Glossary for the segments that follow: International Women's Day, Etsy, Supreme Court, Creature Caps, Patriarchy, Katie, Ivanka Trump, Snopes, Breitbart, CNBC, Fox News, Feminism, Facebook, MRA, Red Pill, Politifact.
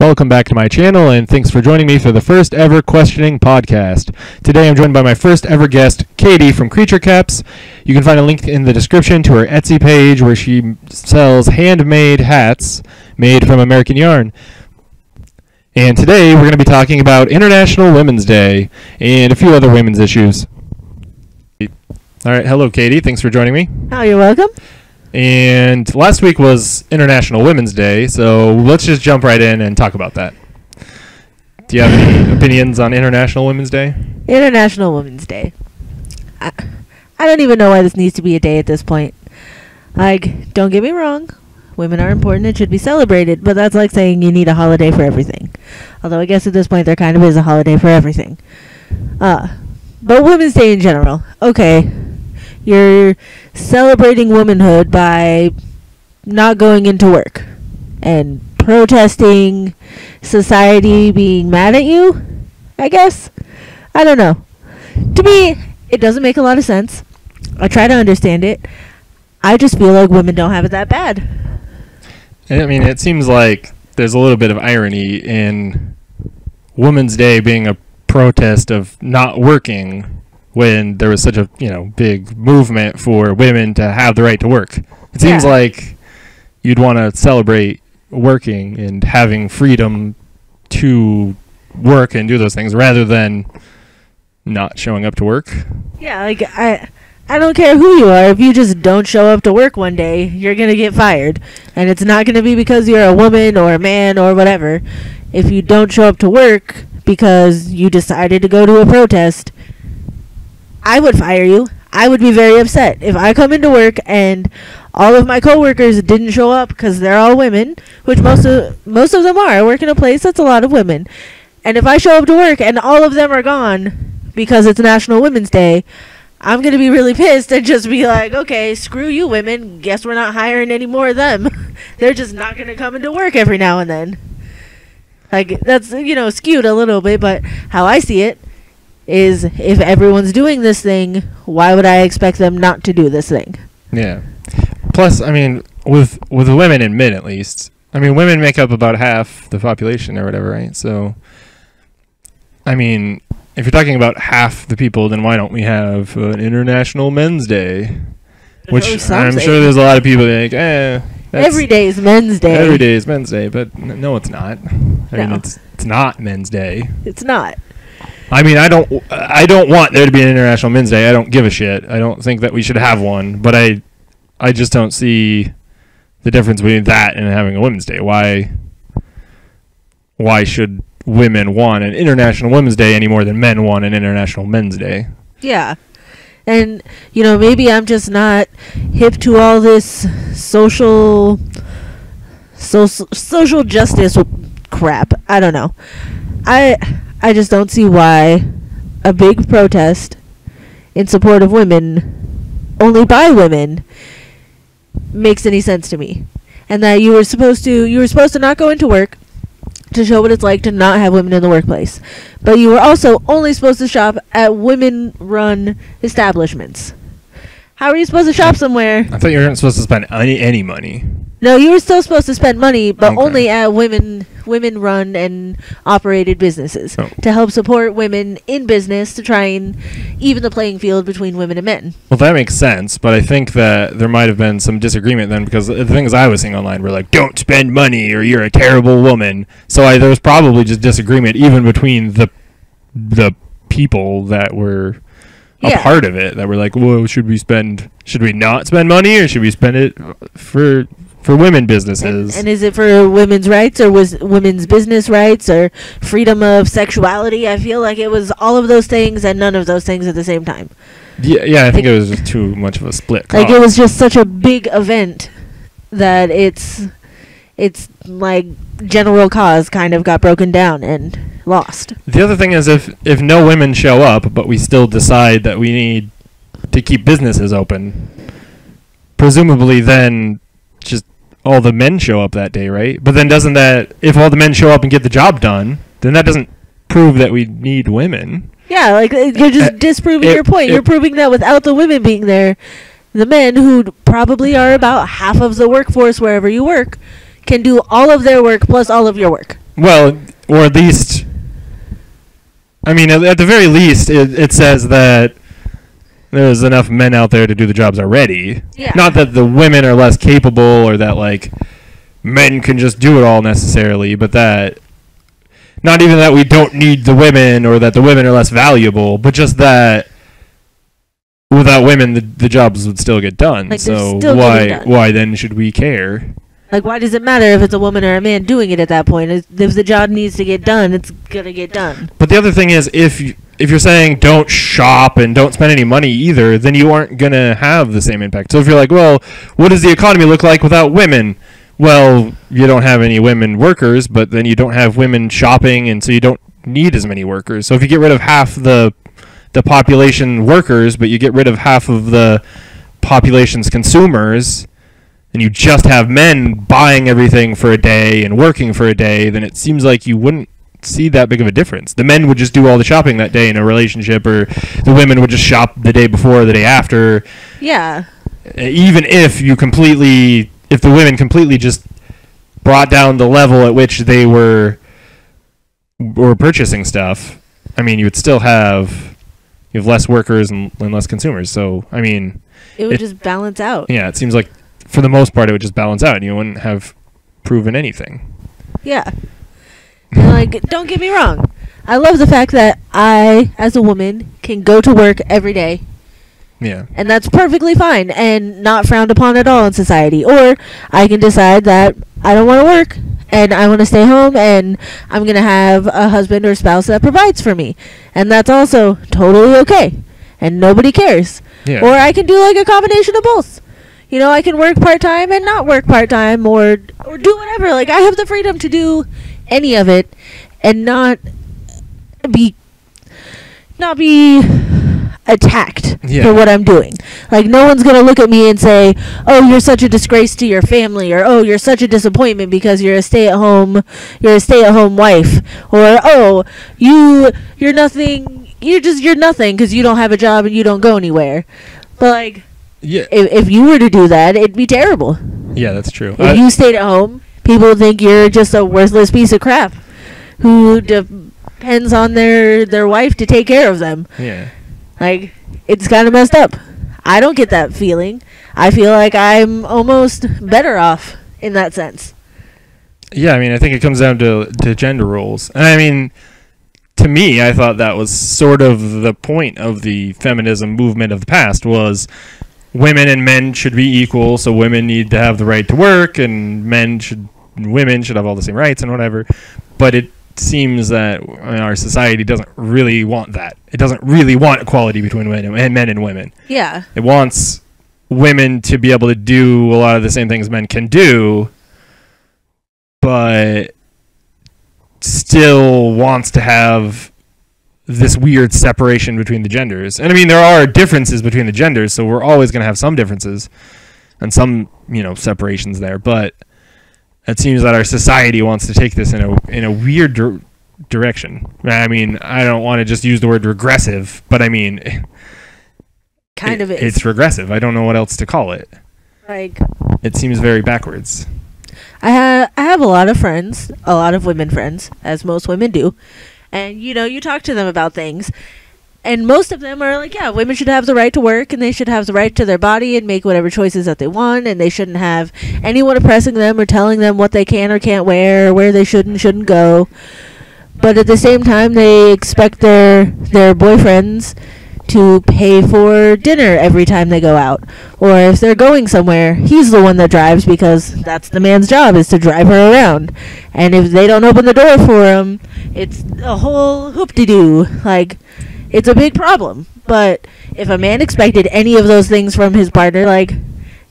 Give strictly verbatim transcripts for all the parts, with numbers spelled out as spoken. Welcome back to my channel, and thanks for joining me for the first ever questioning podcast. Today I'm joined by my first ever guest, Katie from Creature Caps. You can find a link in the description to her Etsy page where she sells handmade hats made from American yarn. And today we're going to be talking about International Women's Day and a few other women's issues. All right, hello Katie, thanks for joining me. Oh, you're welcome. And last week was International Women's Day, so let's just jump right in and talk about that. Do you have any opinions on International Women's Day? International Women's Day. I, I don't even know why this needs to be a day at this point. Like, don't get me wrong. Women are important and should be celebrated, but that's like saying you need a holiday for everything. Although I guess at this point there kind of is a holiday for everything. Uh, but Women's Day in general. Okay. You're celebrating womanhood by not going into work and protesting society being mad at you, I guess. I don't know. To me, it doesn't make a lot of sense. I try to understand it. I just feel like women don't have it that bad. I mean, it seems like there's a little bit of irony in Women's Day being a protest of not working, when there was such a, you know, big movement for women to have the right to work. It seems yeah. like you'd want to celebrate working and having freedom to work and do those things rather than not showing up to work. Yeah, like I I don't care who you are. If you just don't show up to work one day, you're going to get fired. And it's not going to be because you're a woman or a man or whatever. If you don't show up to work because you decided to go to a protest, I would fire you. I would be very upset. If I come into work and all of my coworkers didn't show up because they're all women, which most of, most of them are. I work in a place that's a lot of women. And if I show up to work and all of them are gone because it's National Women's Day, I'm going to be really pissed and just be like, okay, screw you women. Guess we're not hiring any more of them. They're just not going to come into work every now and then. Like, that's, you know, skewed a little bit, but how I see it is if everyone's doing this thing, why would I expect them not to do this thing? Yeah. Plus, I mean, with with women and men at least, I mean, women make up about half the population or whatever, right? So, I mean, if you're talking about half the people, then why don't we have an International Men's Day? Which I'm sure there's a lot of people that are like, eh. Every day is Men's Day. Every day is Men's Day, but n- no, it's not. I no. mean, it's, it's not Men's Day. It's not. I mean, I don't I don't want there to be an International Men's Day. I don't give a shit. I don't think that we should have one, but I I just don't see the difference between that and having a Women's Day. Why why should women want an International Women's Day any more than men want an International Men's Day? Yeah. And, you know, maybe I'm just not hip to all this social social, social justice crap. I don't know. I I just don't see why a big protest in support of women, only by women, makes any sense to me. And that you were supposed to you were supposed to not go into work to show what it's like to not have women in the workplace. But you were also only supposed to shop at women-run establishments. How are you supposed to shop somewhere? I thought you weren't supposed to spend any, any money. No, you were still supposed to spend money, but okay. only at women women run and operated businesses oh. to help support women in business to try and even the playing field between women and men. Well, that makes sense, but I think that there might have been some disagreement then, because the things I was seeing online were like, don't spend money or you're a terrible woman. So I, there was probably just disagreement even between the the people that were a yeah. part of it, that were like, well, should we spend, should we not spend money or should we spend it for... for women businesses. And, and is it for women's rights or was women's business rights or freedom of sexuality? I feel like it was all of those things and none of those things at the same time. Yeah, yeah, I think like, it was just too much of a split call. Like it was just such a big event that it's it's like general cause kind of got broken down and lost. The other thing is if if no women show up but we still decide that we need to keep businesses open, presumably then just all the men show up that day, right? But then doesn't that, if all the men show up and get the job done, then that doesn't prove that we need women. Yeah, like you're just uh, disproving it, your point. It, you're proving that without the women being there, the men, who probably are about half of the workforce wherever you work, can do all of their work plus all of your work. Well, or at least, I mean, at, at the very least, it, it says that there's enough men out there to do the jobs already. Yeah. Not that the women are less capable or that, like, men can just do it all necessarily, but that, not even that we don't need the women or that the women are less valuable, but just that without women, the, the jobs would still get done. Like, so still why done. why then should we care? Like, why does it matter if it's a woman or a man doing it at that point? If the job needs to get done, it's going to get done. But the other thing is, if, you, if you're saying don't shop and don't spend any money either, then you aren't going to have the same impact. So if you're like, well, what does the economy look like without women? Well, you don't have any women workers, but then you don't have women shopping, and so you don't need as many workers. So if you get rid of half the the population workers, but you get rid of half of the population's consumers, and you just have men buying everything for a day and working for a day, then it seems like you wouldn't see that big of a difference. The men would just do all the shopping that day in a relationship, or the women would just shop the day before, the day after. Yeah. Even if you completely, if the women completely just brought down the level at which they were were purchasing stuff, I mean, you would still have, you have less workers and, and less consumers. So, I mean, it would it, just balance out. Yeah, it seems like, for the most part, it would just balance out, and you wouldn't have proven anything. Yeah. And like, don't get me wrong. I love the fact that I, as a woman, can go to work every day. Yeah. And that's perfectly fine and not frowned upon at all in society. Or I can decide that I don't want to work and I want to stay home and I'm going to have a husband or spouse that provides for me. And that's also totally okay. And nobody cares. Yeah. Or I can do like a combination of both. You know, I can work part-time and not work part-time, or or do whatever. Like, I have the freedom to do any of it and not be not be attacked yeah. for what I'm doing. Like, no one's going to look at me and say, oh, you're such a disgrace to your family, or oh, you're such a disappointment because you're a stay-at-home, you're a stay-at-home wife, or oh, you, you're nothing, you're just, you're nothing because you don't have a job and you don't go anywhere. But, like, yeah. If, if you were to do that, it'd be terrible. Yeah, that's true. If I, you stayed at home, people would think you're just a worthless piece of crap who de- depends on their, their wife to take care of them. Yeah. Like, it's kind of messed up. I don't get that feeling. I feel like I'm almost better off in that sense. Yeah, I mean, I think it comes down to, to gender roles. And I mean, to me, I thought that was sort of the point of the feminism movement of the past was, women and men should be equal, so women need to have the right to work, and men should, women should have all the same rights and whatever. But it seems that our society doesn't really want that. It doesn't really want equality between women and men and women. Yeah. It wants women to be able to do a lot of the same things men can do, but still wants to have this weird separation between the genders. And I mean, there are differences between the genders, so we're always going to have some differences and some, you know, separations there, but it seems that our society wants to take this in a in a weird dir- direction. I mean, I don't want to just use the word regressive, but I mean, kind it, of is. It's regressive. I don't know what else to call it. Like, it seems very backwards. I have I have a lot of friends, a lot of women friends, as most women do. And, you know, you talk to them about things. And most of them are like, yeah, women should have the right to work, and they should have the right to their body and make whatever choices that they want. And they shouldn't have anyone oppressing them or telling them what they can or can't wear or where they should and shouldn't go. But at the same time, they expect their, their boyfriends to pay for dinner every time they go out. Or if they're going somewhere, he's the one that drives because that's the man's job, is to drive her around. And if they don't open the door for him, it's a whole hoop-de-doo. Like, it's a big problem. But if a man expected any of those things from his partner, like,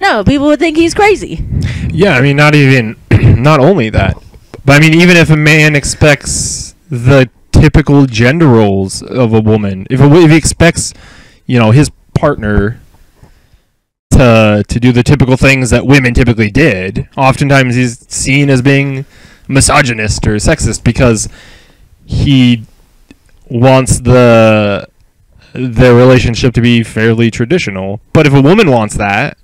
no, people would think he's crazy. Yeah, I mean, not even, not only that, but I mean, even if a man expects the typical gender roles of a woman, if, a, if he expects, you know, his partner to to do the typical things that women typically did, oftentimes he's seen as being misogynist or sexist because he wants the the relationship to be fairly traditional. But if a woman wants that,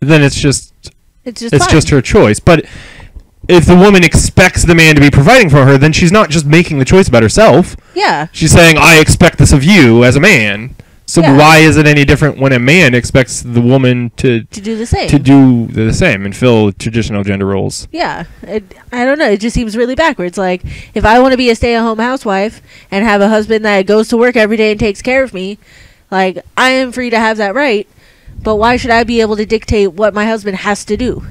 then it's just it's just, it's just her choice. But if the woman expects the man to be providing for her, then she's not just making the choice about herself. Yeah. She's saying, I expect this of you as a man. So yeah. why is it any different when a man expects the woman to... To do the same. To do the same and fill traditional gender roles. Yeah. It, I don't know. It just seems really backwards. Like, if I want to be a stay-at-home housewife and have a husband that goes to work every day and takes care of me, like, I am free to have that right, but why should I be able to dictate what my husband has to do?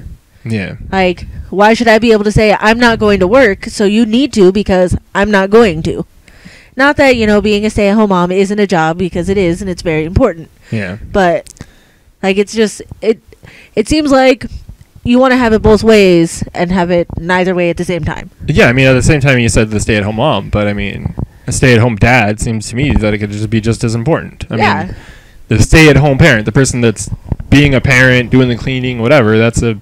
Yeah. Like, why should I be able to say, I'm not going to work, so you need to because I'm not going to? Not that, you know, being a stay-at-home mom isn't a job, because it is, and it's very important. Yeah. But, like, it's just, it it seems like you want to have it both ways and have it neither way at the same time. Yeah, I mean, at the same time you said the stay-at-home mom, but, I mean, a stay-at-home dad seems to me that it could just be just as important. I yeah. mean, the stay-at-home parent, the person that's being a parent, doing the cleaning, whatever, that's a...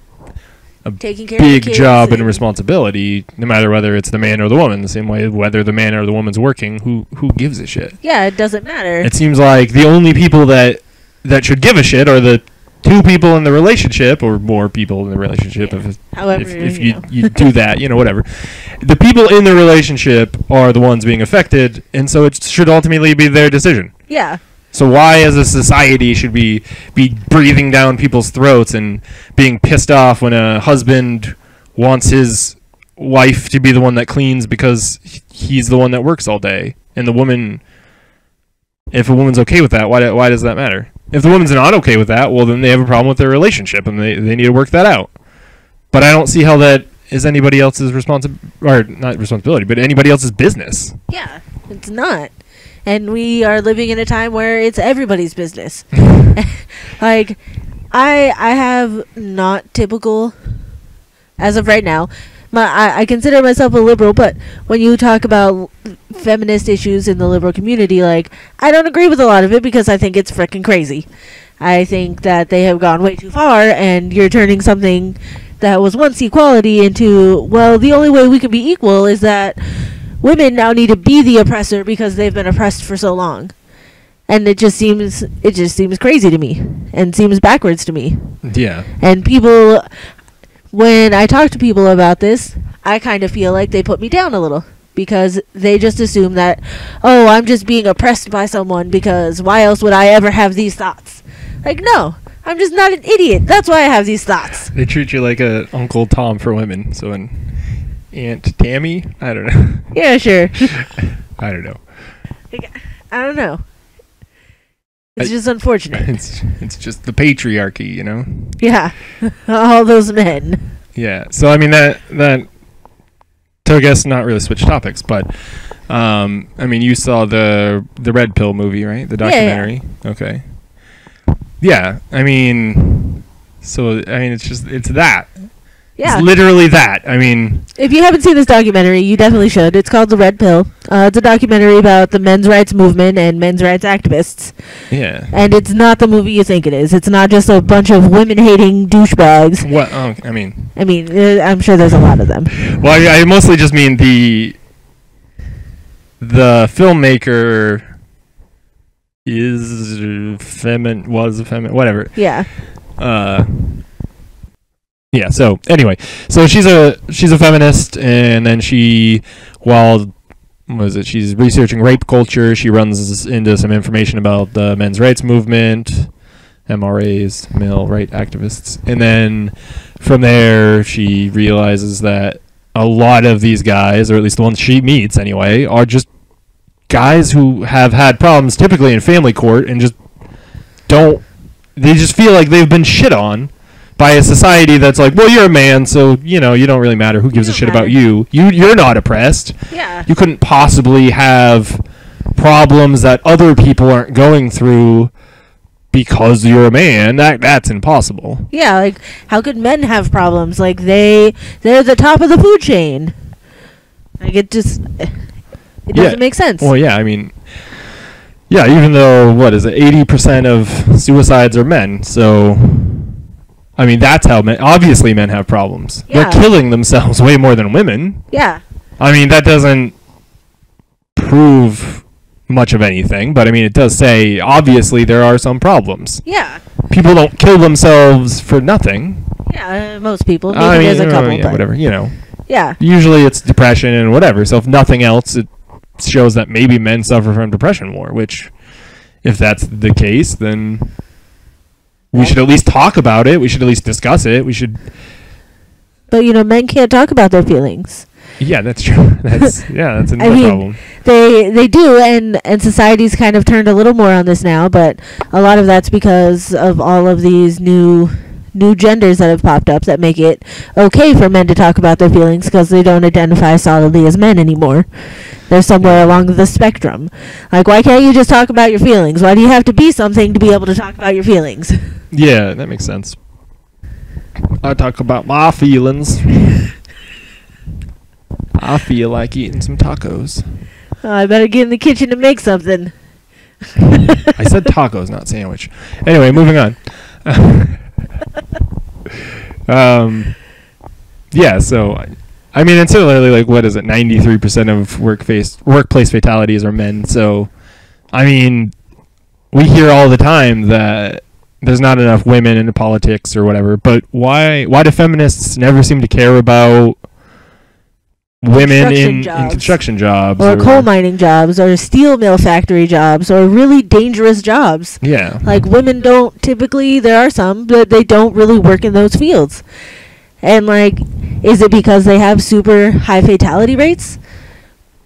A Taking care big of job and responsibility, no matter whether it's the man or the woman. The same way, whether the man or the woman's working, who who gives a shit? Yeah, it doesn't matter. It seems like the only people that that should give a shit are the two people in the relationship, or more people in the relationship. Yeah. If however, if, if you you, know. you do that, you know, whatever. The people in the relationship are the ones being affected, and so it should ultimately be their decision. Yeah. So why, as a society, should we be breathing down people's throats and being pissed off when a husband wants his wife to be the one that cleans because he's the one that works all day? And the woman, if a woman's okay with that, why why does that matter? If the woman's not okay with that, well, then they have a problem with their relationship, and they, they need to work that out. But I don't see how that is anybody else's responsi- or not responsibility, but anybody else's business. Yeah, it's not. And we are living in a time where it's everybody's business. Like, I I have not typical, as of right now, my I, I consider myself a liberal, but when you talk about feminist issues in the liberal community, like, I don't agree with a lot of it because I think it's frickin' crazy. I think that they have gone way too far, and you're turning something that was once equality into, well, the only way we can be equal is that women now need to be the oppressor because they've been oppressed for so long. And it just seems it just seems crazy to me and seems backwards to me. Yeah. And people, when I talk to people about this, I kind of feel like they put me down a little because they just assume that, oh, I'm just being oppressed by someone because why else would I ever have these thoughts? Like, no, I'm just not an idiot. That's why I have these thoughts. They treat you like a Uncle Tom for women. So in Aunt Tammy? I don't know. Yeah, sure. I don't know. I don't know. It's I, just unfortunate. It's it's just the patriarchy, you know? Yeah. All those men. Yeah. So, I mean, that, that to, I guess, not really switch topics, but, um, I mean, you saw the the Red Pill movie, right? The documentary? Yeah, yeah. Okay. Yeah. I mean, so, I mean, it's just, it's that. Yeah. It's literally that. I mean, if you haven't seen this documentary, you definitely should. It's called The Red Pill. Uh, it's a documentary about the men's rights movement and men's rights activists. Yeah. And it's not the movie you think it is. It's not just a bunch of women-hating douchebags. What? Oh, I mean. I mean, uh, I'm sure there's a lot of them. Well, I, I mostly just mean the the filmmaker is femin was a femin whatever. Yeah. Uh. Yeah, so anyway, so she's a she's a feminist, and then she, while what is it, she's researching rape culture, she runs into some information about the men's rights movement, M R As, male rights activists, and then from there she realizes that a lot of these guys, or at least the ones she meets anyway, are just guys who have had problems typically in family court and just don't, they just feel like they've been shit on by a society that's like, well, you're a man, so, you know, you don't really matter. Who gives a shit about you? You, you're not oppressed. Yeah. You couldn't possibly have problems that other people aren't going through because you're a man. That that's impossible. Yeah, like, how could men have problems? Like, they, they're the top of the food chain. Like, it just, it doesn't yeah. make sense. Well, yeah, I mean, yeah, even though, what is it, eighty percent of suicides are men, so... I mean, that's how men... Obviously, men have problems. Yeah. They're killing themselves way more than women. Yeah. I mean, that doesn't prove much of anything, but, I mean, it does say, obviously, there are some problems. Yeah. People don't kill themselves for nothing. Yeah, uh, most people. Maybe I mean, there's a couple, yeah, whatever, you know. Yeah. Usually it's depression and whatever. So if nothing else, it shows that maybe men suffer from depression more, which if that's the case, then we should at least talk about it. We should at least discuss it. We should. But, you know, men can't talk about their feelings. Yeah, that's true. That's yeah, that's another I mean, problem. They they do, and, and society's kind of turned a little more on this now, but a lot of that's because of all of these new new genders that have popped up that make it okay for men to talk about their feelings because they don't identify solidly as men anymore. They're somewhere along the spectrum. Like, why can't you just talk about your feelings? Why do you have to be something to be able to talk about your feelings? Yeah, that makes sense. I talk about my feelings. I feel like eating some tacos. Oh, I better get in the kitchen to make something. I said tacos, not sandwich. Anyway, moving on. um, yeah, so, I, I mean, and similarly, like, what is it? ninety-three percent of work face, workplace fatalities are men. So, I mean, we hear all the time that there's not enough women into politics or whatever. But why, why do feminists never seem to care about women in, in construction jobs or, or coal mining jobs or steel mill factory jobs or really dangerous jobs? Yeah, like women don't typically, there are some, but they don't really work in those fields. And like, is it because they have super high fatality rates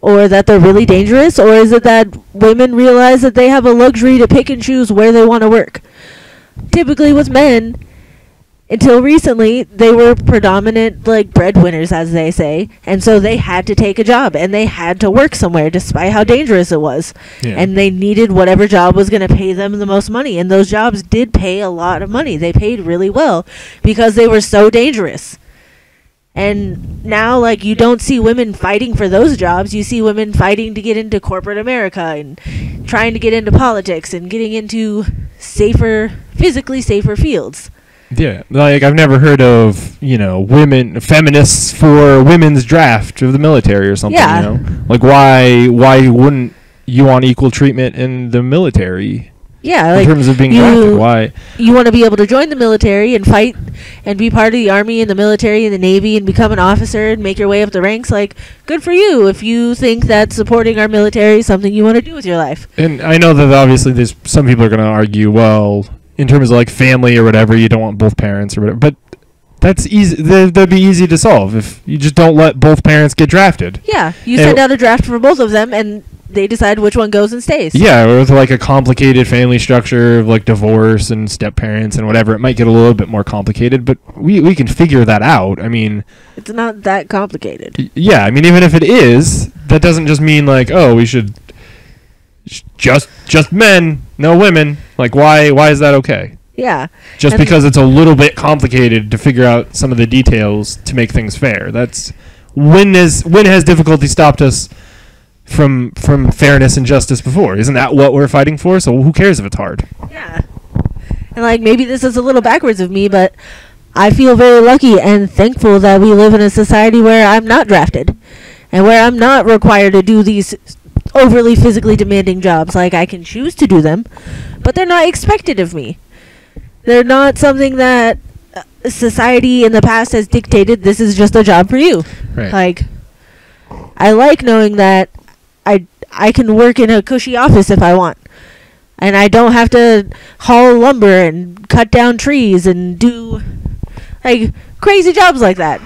or that they're really dangerous, or is it that women realize that they have a luxury to pick and choose where they want to work? Typically with men, until recently, they were predominant, like, breadwinners, as they say, and so they had to take a job, and they had to work somewhere, despite how dangerous it was. Yeah. And they needed whatever job was going to pay them the most money, and those jobs did pay a lot of money. They paid really well, because they were so dangerous. And now, like, you don't see women fighting for those jobs. You see women fighting to get into corporate America and trying to get into politics and getting into safer, physically safer fields. Yeah, like, I've never heard of, you know, women, feminists for women's draft of the military or something, yeah. You know? Like, why why wouldn't you want equal treatment in the military? Yeah, in like terms of being you, drafted, why? You want to be able to join the military and fight and be part of the army and the military and the navy and become an officer and make your way up the ranks. Like, good for you if you think that supporting our military is something you want to do with your life. And I know that obviously there's some people are going to argue, well, in terms of like family or whatever, you don't want both parents or whatever, but that's easy. That'd be easy to solve if you just don't let both parents get drafted. Yeah, you and send out a draft for both of them, and they decide which one goes and stays. Yeah, with like a complicated family structure of like divorce and step parents and whatever, it might get a little bit more complicated, but we we can figure that out. I mean, it's not that complicated. Yeah, I mean, even if it is, that doesn't just mean like, oh, we should. Just, just men, no women. Like, why, why is that okay? Yeah. Just and because it's a little bit complicated to figure out some of the details to make things fair. That's when is when has difficulty stopped us from from fairness and justice before? Isn't that what we're fighting for? So who cares if it's hard? Yeah. And like, maybe this is a little backwards of me, but I feel very lucky and thankful that we live in a society where I'm not drafted and where I'm not required to do these overly physically demanding jobs. Like, I can choose to do them, but they're not expected of me. They're not something that uh, society in the past has dictated, this is just a job for you. Right. Like, I like knowing that I, I can work in a cushy office if I want, and I don't have to haul lumber and cut down trees and do, like, crazy jobs like that.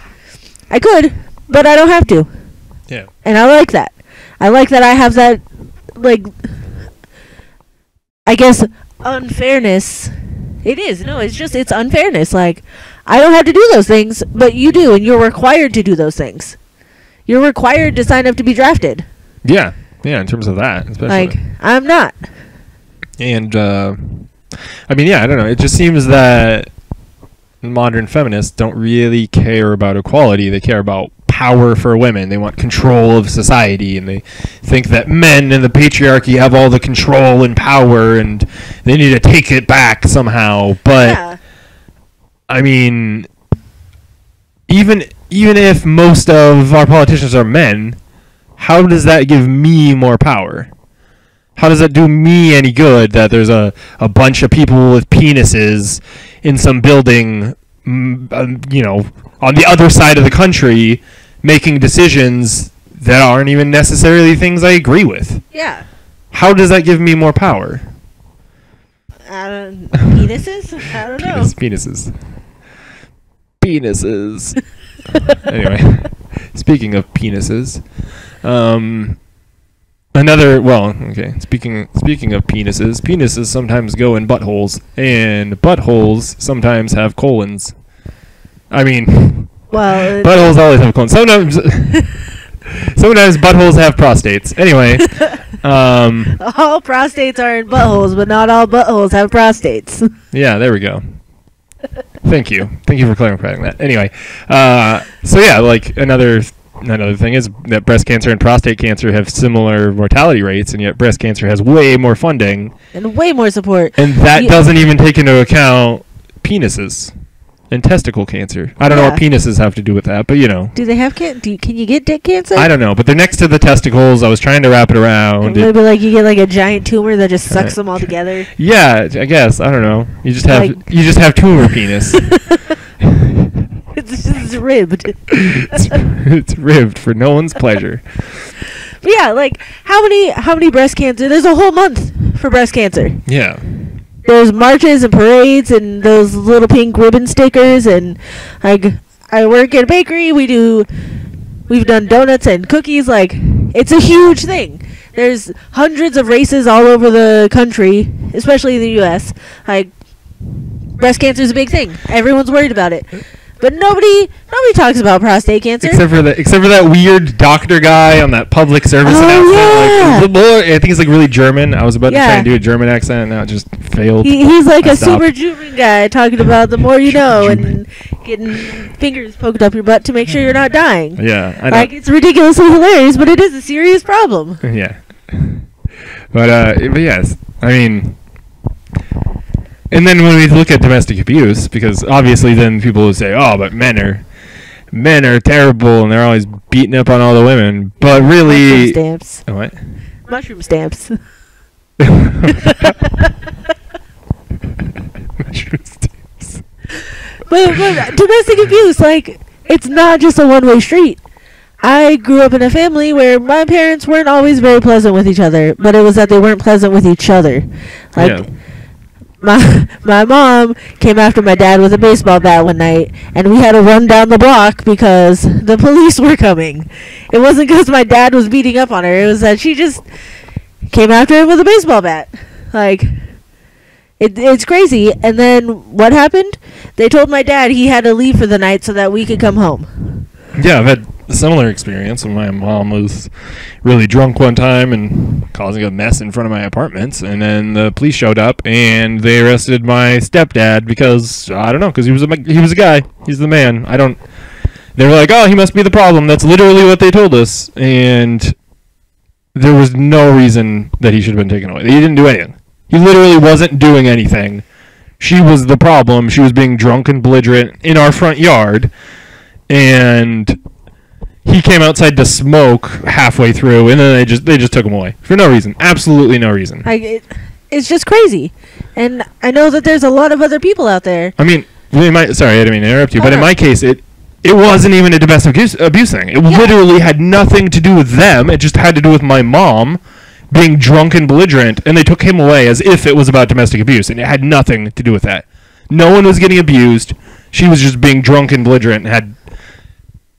I could, but I don't have to. Yeah. And I like that. I like that I have that, like, I guess, unfairness. It is. No, it's just, it's unfairness. Like, I don't have to do those things, but you do, and you're required to do those things. You're required to sign up to be drafted. Yeah. Yeah, in terms of that, especially. Like, I'm not. And, uh, I mean, yeah, I don't know. It just seems that modern feminists don't really care about equality. They care about power for women. They want control of society, and they think that men and the patriarchy have all the control and power, and they need to take it back somehow. But yeah. I mean, even even if most of our politicians are men, how does that give me more power? How does that do me any good that there's a, a bunch of people with penises in some building, you know, on the other side of the country making decisions that aren't even necessarily things I agree with. Yeah. How does that give me more power? I don't, penises? I don't know. Penis, penises. Penises. Anyway, speaking of penises, um, another, well, okay, speaking speaking of penises, penises sometimes go in buttholes, and buttholes sometimes have colons. I mean, well, buttholes always have colons. Sometimes, sometimes buttholes have prostates. Anyway. Um, all prostates are in buttholes, but not all buttholes have prostates. Yeah, there we go. Thank you. Thank you for clarifying that. Anyway, uh, so yeah, like another another thing is that breast cancer and prostate cancer have similar mortality rates, and yet breast cancer has way more funding. And way more support. And that yeah. doesn't even take into account penises and testicle cancer. I don't yeah. know what penises have to do with that, but you know. Do they have can- do you, can you get dick cancer? I don't know, but they're next to the testicles. I was trying to wrap it around. Maybe like you get like a giant tumor that just sucks uh, them all together. Yeah, I guess. I don't know. You just have like, you just have tumor penis. It's just ribbed. it's, it's ribbed for no one's pleasure. But yeah, like how many how many breast cancer? There's a whole month for breast cancer. Yeah. There's marches and parades and those little pink ribbon stickers, and like I work at a bakery. We do, we've done donuts and cookies. Like it's a huge thing. There's hundreds of races all over the country, especially in the U S Like breast cancer is a big thing. Everyone's worried about it, but nobody nobody talks about prostate cancer except for that except for that weird doctor guy on that public service oh, announcement. Yeah. Like, I think he's like really German. I was about yeah. to try and do a German accent, and now it just failed. He, he's like I a stopped. super German guy talking about the more you know and getting fingers poked up your butt to make sure you're not dying. Yeah, I like know. It's ridiculously hilarious, but it is a serious problem. Yeah, but uh, but yes, I mean. And then when we look at domestic abuse, because obviously then people will say, oh, but men are men are terrible and they're always beating up on all the women. But really... Mushroom stamps. Oh, what? Mushroom stamps. Mushroom stamps. But, but domestic abuse, like, it's not just a one-way street. I grew up in a family where my parents weren't always very pleasant with each other, but it was that they weren't pleasant with each other. Like... Yeah. My my mom came after my dad with a baseball bat one night, and we had to run down the block because the police were coming. It wasn't because my dad was beating up on her. It was that she just came after him with a baseball bat. Like, it it's crazy. And then what happened? They told my dad he had to leave for the night so that we could come home. Yeah, I've had a similar experience when my mom was really drunk one time and causing a mess in front of my apartments, and then the police showed up and they arrested my stepdad because I don't know, because he was a he was a guy, he's the man. I don't. They were like, oh, he must be the problem. That's literally what they told us, and there was no reason that he should have been taken away. He didn't do anything. He literally wasn't doing anything. She was the problem. She was being drunk and belligerent in our front yard, and. He came outside to smoke halfway through, and then they just they just took him away for no reason, absolutely no reason. I, it, it's just crazy, and I know that there's a lot of other people out there. I mean, in my, sorry, I didn't mean to interrupt you, oh, but no. In my case, it it wasn't even a domestic abuse, abuse thing. It yeah. literally had nothing to do with them. It just had to do with my mom being drunk and belligerent, and they took him away as if it was about domestic abuse, and it had nothing to do with that. No one was getting abused. She was just being drunk and belligerent and had.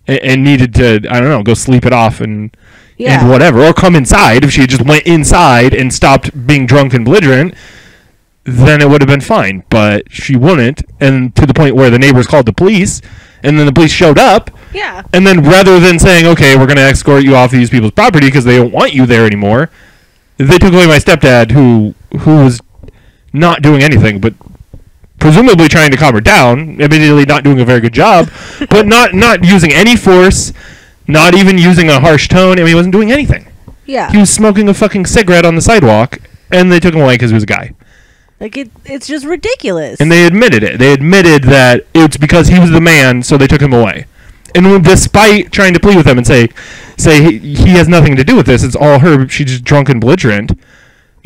And needed to, I don't know, go sleep it off and yeah. and whatever. Or come inside. If she just went inside and stopped being drunk and belligerent, then it would have been fine. But she wouldn't. And to the point where the neighbors called the police. And then the police showed up. Yeah. And then rather than saying, okay, we're going to escort you off these people's property because they don't want you there anymore, they took away my stepdad who who was not doing anything but... presumably trying to calm her down, admittedly not doing a very good job, but not, not using any force, not even using a harsh tone. I mean, he wasn't doing anything. Yeah. He was smoking a fucking cigarette on the sidewalk, and they took him away because he was a guy. Like, it, it's just ridiculous. And they admitted it. They admitted that it's because he was the man, so they took him away. And despite trying to plead with them and say, say he, he has nothing to do with this, it's all her, she's just drunk and belligerent.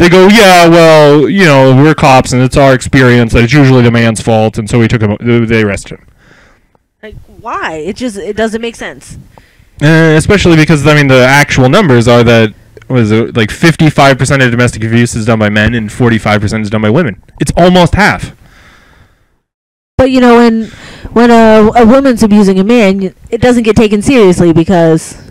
They go, yeah, well, you know, we're cops, and it's our experience that it's usually the man's fault, and so we took him. They arrested him. Like, why? It just it doesn't make sense. Uh, especially because, I mean, the actual numbers are that, what is it, like fifty-five percent of domestic abuse is done by men and forty-five percent is done by women. It's almost half. But, you know, when when a, a woman's abusing a man, it doesn't get taken seriously because...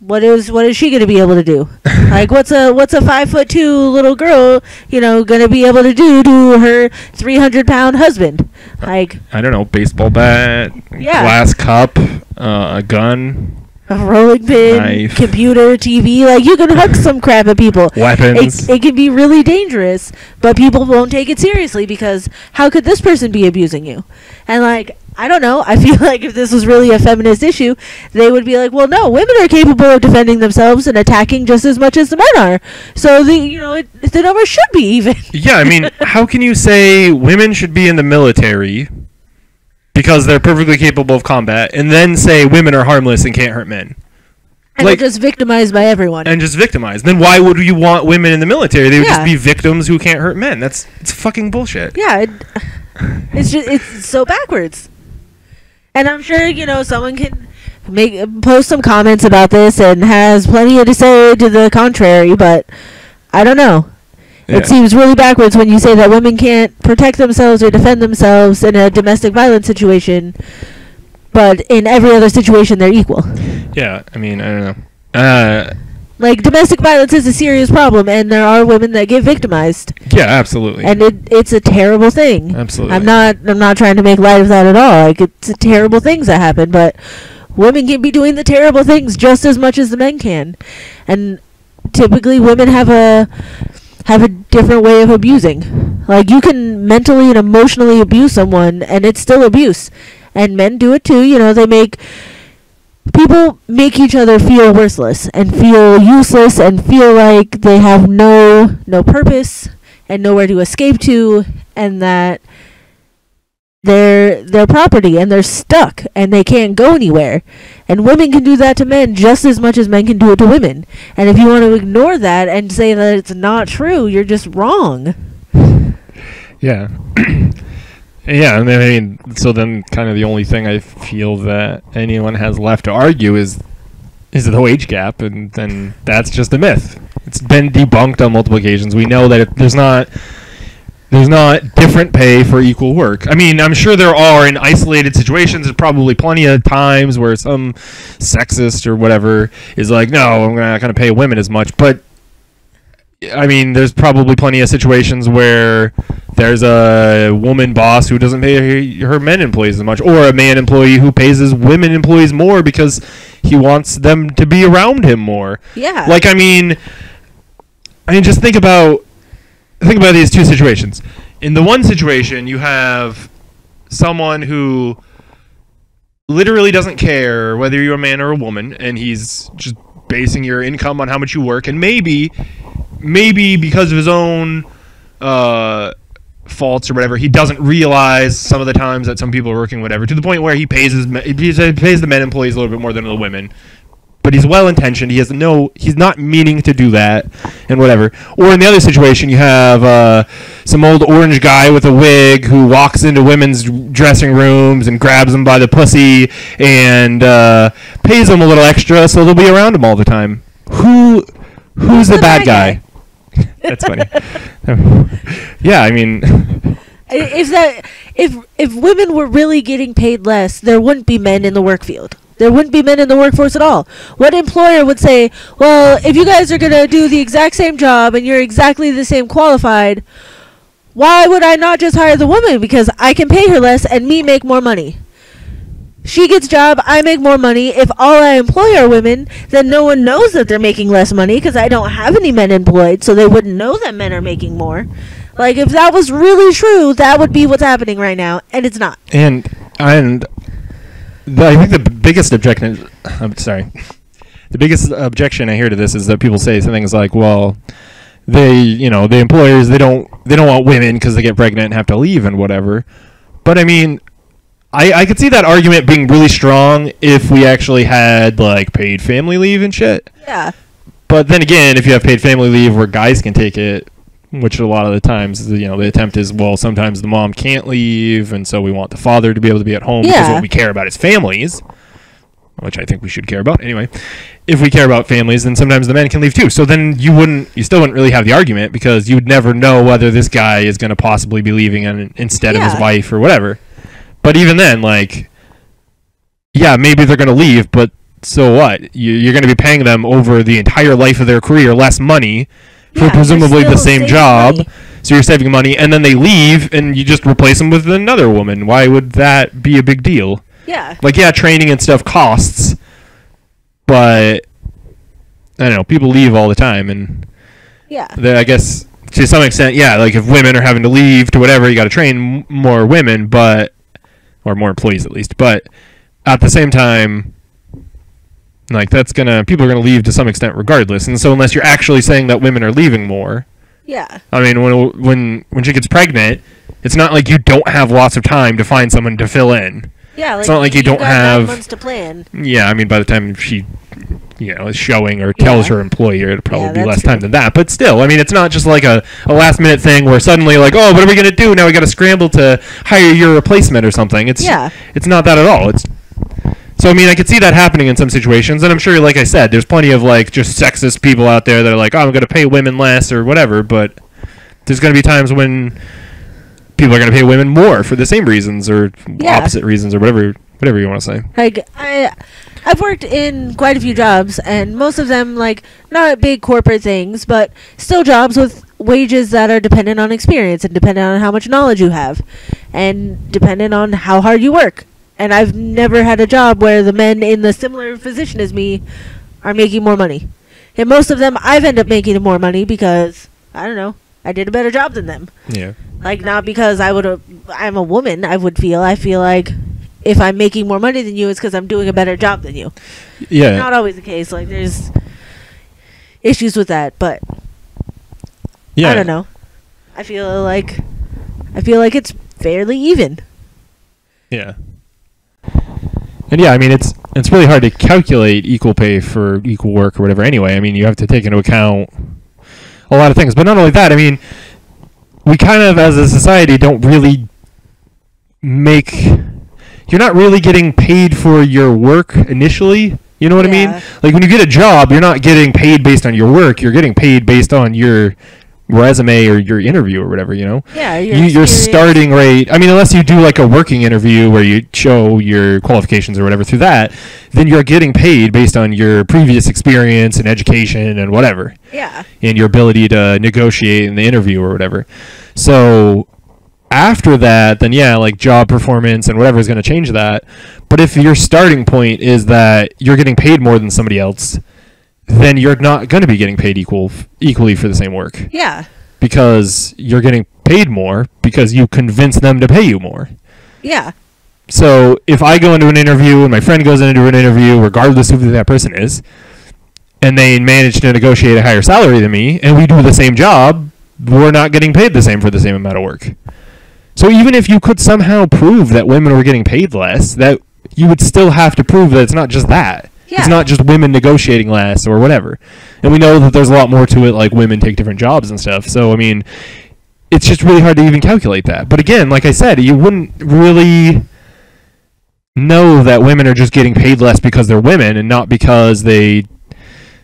What is what is she going to be able to do? Like, what's a what's a five foot two little girl, you know, going to be able to do to her three hundred pound husband? Like, I don't know, baseball bat, yeah. glass cup, uh, a gun, a rolling pin, knife, computer, T V. Like, you can hook some crap at people. Weapons. It, it can be really dangerous, but people won't take it seriously because how could this person be abusing you? And like. I don't know. I feel like if this was really a feminist issue, they would be like, well, no, women are capable of defending themselves and attacking just as much as the men are. So, the you know, it, the numbers should be even. Yeah, I mean, how can you say women should be in the military because they're perfectly capable of combat and then say women are harmless and can't hurt men? And like, just victimized by everyone. And just victimized. Then why would you want women in the military? They would yeah. just be victims who can't hurt men. That's it's fucking bullshit. Yeah, it, it's just it's so backwards. And I'm sure, you know, someone can make post some comments about this and has plenty to say to the contrary, but I don't know. Yeah. It seems really backwards when you say that women can't protect themselves or defend themselves in a domestic violence situation, but in every other situation they're equal. Yeah, I mean, I don't know. Uh, like, domestic violence is a serious problem, and there are women that get victimized. Yeah, absolutely. And it, it's a terrible thing. Absolutely. I'm not I'm not trying to make light of that at all. Like, it's terrible things that happen, but women can be doing the terrible things just as much as the men can. And typically women have a have a different way of abusing. Like, you can mentally and emotionally abuse someone, and it's still abuse. And men do it too. You know, they make... People make each other feel worthless and feel useless and feel like they have no no purpose and nowhere to escape to, and that they're their property and they're stuck and they can't go anywhere. And women can do that to men just as much as men can do it to women. And if you want to ignore that and say that it's not true, you're just wrong. Yeah. Yeah, and then, I mean, so then kind of the only thing I feel that anyone has left to argue is is the wage gap, and then that's just a myth. It's been debunked on multiple occasions. We know that if there's not there's not different pay for equal work. I mean, I'm sure there are in isolated situations. There's probably plenty of times where some sexist or whatever is like, no, I'm not going to pay women as much, but. I mean, there's probably plenty of situations where there's a woman boss who doesn't pay her, her men employees as much, or a man employee who pays his women employees more because he wants them to be around him more. Yeah. Like, I mean, I mean, just think about think about these two situations. In the one situation, you have someone who literally doesn't care whether you're a man or a woman, and he's just basing your income on how much you work, and maybe... Maybe because of his own uh, faults or whatever, he doesn't realize some of the times that some people are working, whatever, to the point where he pays his he pays the men employees a little bit more than the women. But he's well intentioned. He has no. He's not meaning to do that, and whatever. Or in the other situation, you have uh, some old orange guy with a wig who walks into women's dressing rooms and grabs them by the pussy and uh, pays them a little extra so they'll be around him all the time. Who, who's, who's the, the bad guy? guy? That's funny. Yeah, I mean, if that if if women were really getting paid less, there wouldn't be men in the work field. There wouldn't be men in the workforce at all. What employer would say, well, if you guys are going to do the exact same job and you're exactly the same qualified, why would I not just hire the woman because I can pay her less and me make more money? She gets job, I make more money. If all I employ are women, then no one knows that they're making less money because I don't have any men employed, so they wouldn't know that men are making more. Like, if that was really true, that would be what's happening right now, and it's not. And and the, I think the biggest objection, I'm sorry, the biggest objection I hear to this is that people say things like, well, they, you know, the employers, they don't, they don't want women because they get pregnant and have to leave and whatever. But I mean... I, I could see that argument being really strong if we actually had, like, paid family leave and shit. Yeah. But then again, if you have paid family leave where guys can take it, which a lot of the times, you know, the attempt is, well, sometimes the mom can't leave, and so we want the father to be able to be at home yeah. because what we care about is families. which I think we should care about anyway, if we care about families, then sometimes the men can leave too. So then you wouldn't, you still wouldn't really have the argument, because you would never know whether this guy is going to possibly be leaving an, instead yeah. of his wife or whatever. But even then, like, yeah, maybe they're going to leave, but so what? You, you're going to be paying them over the entire life of their career less money for yeah, presumably the same job. Money. So you're saving money, and then they leave, and you just replace them with another woman. Why would that be a big deal? Yeah. Like, yeah, training and stuff costs, but I don't know. People leave all the time, and yeah, I guess to some extent, yeah. Like, if women are having to leave to whatever, you got to train more women, but or more employees at least. But at the same time, like that's gonna people are gonna leave to some extent regardless. And so unless you're actually saying that women are leaving more. Yeah. I mean, when when when she gets pregnant, it's not like you don't have lots of time to find someone to fill in. Yeah, like it's not like you, you don't have months to plan. Yeah, I mean, by the time she, you know, is showing or tells yeah. her employer, it'll probably yeah, be less true. time than that. But still, I mean, it's not just like a, a last minute thing where suddenly like, oh, what are we gonna do now? We got to scramble to hire your replacement or something. It's yeah. it's not that at all. It's So, I mean, I could see that happening in some situations, and I'm sure, like I said, there's plenty of, like, just sexist people out there that are like, oh, I'm going to pay women less or whatever, but there's going to be times when people are going to pay women more for the same reasons or yeah. opposite reasons or whatever whatever you want to say. Like, I, I've worked in quite a few jobs, and most of them, like, not big corporate things, but still jobs with wages that are dependent on experience and dependent on how much knowledge you have and dependent on how hard you work. And I've never had a job where the men in the similar position as me are making more money. And most of them, I've ended up making more money because, I don't know, I did a better job than them. Yeah. Like, not because I would, I'm a woman, I would feel. I feel like if I'm making more money than you, it's because I'm doing a better job than you. Yeah. It's not always the case. Like, there's issues with that, but yeah. I don't know. I feel like, I feel like it's fairly even. Yeah. And yeah, I mean, it's it's really hard to calculate equal pay for equal work or whatever anyway. I mean, you have to take into account a lot of things. But not only that, I mean, we kind of, as a society, don't really make... You're not really getting paid for your work initially. You know what yeah. I mean? Like, when you get a job, you're not getting paid based on your work. You're getting paid based on your resume or your interview or whatever, you know? Yeah. Your, you, your starting rate, I mean, unless you do like a working interview where you show your qualifications or whatever through that, then you're getting paid based on your previous experience and education and whatever. Yeah. And your ability to negotiate in the interview or whatever. So after that, then yeah, like job performance and whatever is going to change that. But if your starting point is that you're getting paid more than somebody else, then you're not going to be getting paid equal equally for the same work. Yeah. Because you're getting paid more because you convince them to pay you more. Yeah. So if I go into an interview and my friend goes into an interview, regardless of who that person is, and they manage to negotiate a higher salary than me, and we do the same job, we're not getting paid the same for the same amount of work. So even if you could somehow prove that women were getting paid less, that you would still have to prove that it's not just that. Yeah. It's not just women negotiating less or whatever. And we know that there's a lot more to it, like women take different jobs and stuff. So, I mean, it's just really hard to even calculate that. But again, like I said, you wouldn't really know that women are just getting paid less because they're women and not because they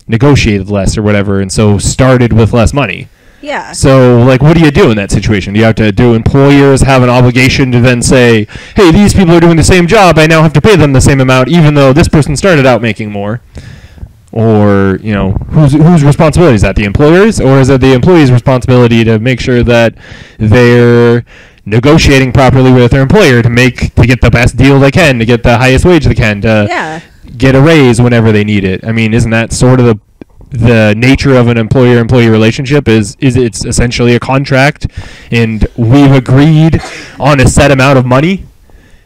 negotiated less or whatever and so started with less money. Yeah. So, like, what do you do in that situation? Do you have to do employers have an obligation to then say, hey, these people are doing the same job. I now have to pay them the same amount, even though this person started out making more? Or, you know, whose whose responsibility is that? The employer's? Or is it the employee's responsibility to make sure that they're negotiating properly with their employer to make to get the best deal they can, to get the highest wage they can, to yeah. get a raise whenever they need it? I mean, isn't that sort of the... the nature of an employer-employee relationship is is it's essentially a contract, and we've agreed on a set amount of money.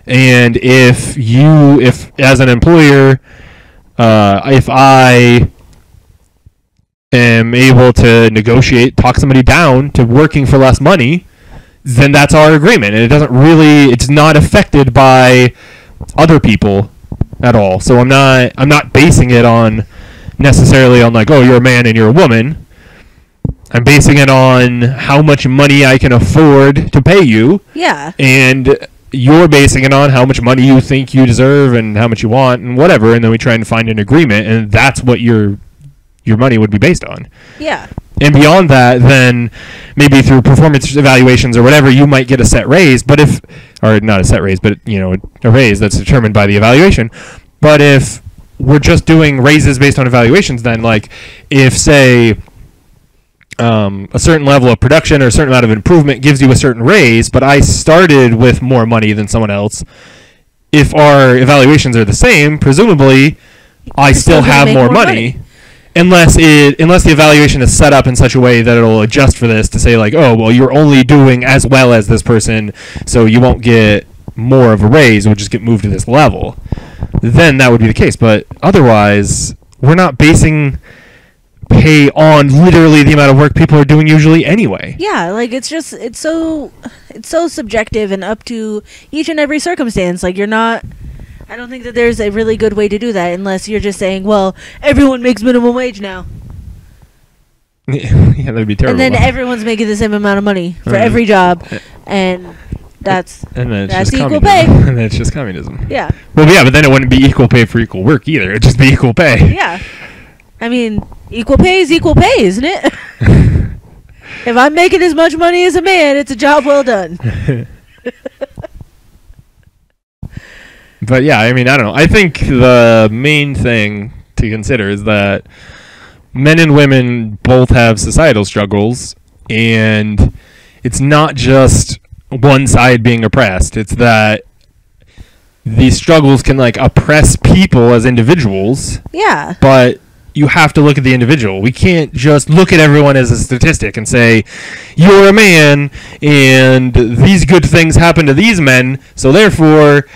And if you, if as an employer, uh, if I am able to negotiate, talk somebody down to working for less money, then that's our agreement. And it doesn't really, it's not affected by other people at all. So I'm not, I'm not basing it on necessarily on like, oh, you're a man and you're a woman. I'm basing it on how much money I can afford to pay you. Yeah. And you're basing it on how much money you think you deserve and how much you want and whatever, and then we try and find an agreement, and that's what your your money would be based on. Yeah. And beyond that, then maybe through performance evaluations or whatever, you might get a set raise, but if, or not a set raise, but, you know, a raise that's determined by the evaluation. But if we're just doing raises based on evaluations, then, like, if, say, um, a certain level of production or a certain amount of improvement gives you a certain raise, but I started with more money than someone else, if our evaluations are the same, presumably I still have more, more money. money. Unless it, unless the evaluation is set up in such a way that it'll adjust for this to say, like, oh, well, you're only doing as well as this person, so you won't get more of a raise, we'll just get moved to this level. Then that would be the case. But otherwise, we're not basing pay on literally the amount of work people are doing usually anyway. Yeah, like, it's just, it's so, it's so subjective and up to each and every circumstance. Like, you're not... I don't think that there's a really good way to do that unless you're just saying, well, everyone makes minimum wage now. Yeah, that'd be terrible. And then everyone's making the same amount of money for mm. every job, and that's and then it's that's just equal communism. pay. And then it's just communism. Yeah. Well, yeah, but then it wouldn't be equal pay for equal work either. It'd just be equal pay. Yeah. I mean, equal pay is equal pay, isn't it? If I'm making as much money as a man, it's a job well done. But yeah, I mean, I don't know. I think the main thing to consider is that men and women both have societal struggles, and it's not just one side being oppressed. It's that these struggles can, like, oppress people as individuals. Yeah. But you have to look at the individual. We can't just look at everyone as a statistic and say, you're a man, and these good things happen to these men, so therefore...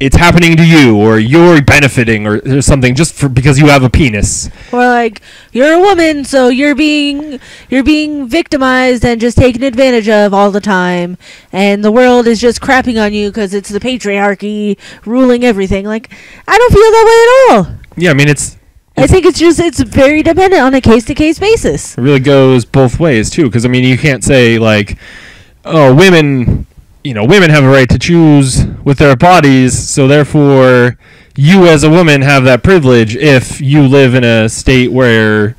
it's happening to you, or you're benefiting, or, or something, just for, because you have a penis. Or, like, you're a woman, so you're being you're being victimized and just taken advantage of all the time, and the world is just crapping on you because it's the patriarchy ruling everything. Like, I don't feel that way at all. Yeah, I mean, it's... I think it's just, it's very dependent on a case-to-case basis. It really goes both ways, too, because, I mean, you can't say, like, oh, women... you know, women have a right to choose with their bodies, so therefore you as a woman have that privilege if you live in a state where